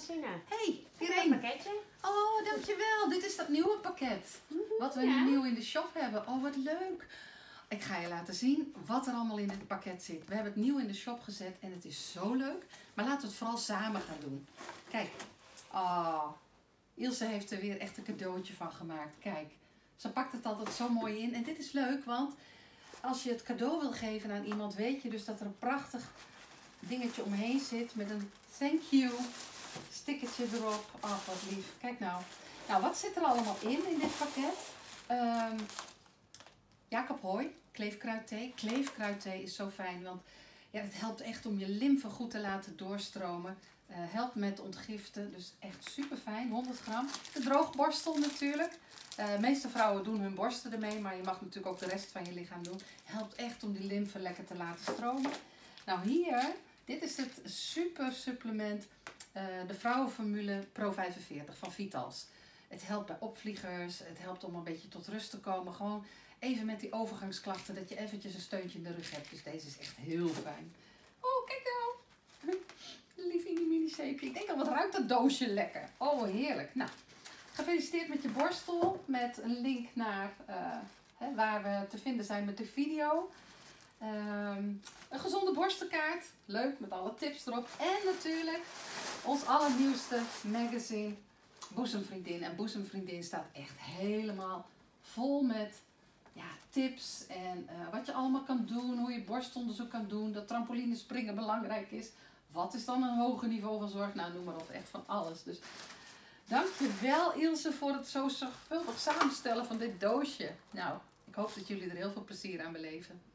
van Sina. Hey, Irene. Oh, dankjewel. Dit is dat nieuwe pakket. Wat we nu nieuw in de shop hebben. Oh, wat leuk. Ik ga je laten zien wat er allemaal in dit pakket zit. We hebben het nieuw in de shop gezet en het is zo leuk. Maar laten we het vooral samen gaan doen. Kijk. Oh, Ilse heeft er weer echt een cadeautje van gemaakt. Kijk, ze pakt het altijd zo mooi in. En dit is leuk, want als je het cadeau wil geven aan iemand, weet je dus dat er een prachtig dingetje omheen zit met een thank you stickertje erop. Oh, wat lief. Kijk nou. Nou, wat zit er allemaal in dit pakket? Jacob Hooi, kleefkruidthee. Kleefkruidthee is zo fijn, want ja, het helpt echt om je lymfe goed te laten doorstromen. Helpt met ontgiften, dus echt super fijn. 100 gram. De droogborstel natuurlijk. De meeste vrouwen doen hun borsten ermee, maar je mag natuurlijk ook de rest van je lichaam doen. Helpt echt om die lymfe lekker te laten stromen. Nou hier, dit is het super supplement, de vrouwenformule Pro 45 van Vitals. Het helpt bij opvliegers, het helpt om een beetje tot rust te komen. Gewoon even met die overgangsklachten, dat je eventjes een steuntje in de rug hebt. Dus deze is echt heel fijn. Oh, kijk nou. Lieve mini-zeepje. Ik denk al, wat ruikt dat doosje lekker. Oh, heerlijk. Nou, gefeliciteerd met je borstel. Met een link naar waar we te vinden zijn met de video. Een gezonde borstenkaart. Leuk, met alle tips erop. En natuurlijk ons allernieuwste magazine Boezemvriendin. En Boezemvriendin staat echt helemaal vol met tips en wat je allemaal kan doen. Hoe je borstonderzoek kan doen. Dat trampolinespringen belangrijk is. Wat is dan een hoger niveau van zorg? Nou, noem maar op. Echt van alles. Dus dankjewel Ilse voor het zo zorgvuldig samenstellen van dit doosje. Nou, ik hoop dat jullie er heel veel plezier aan beleven.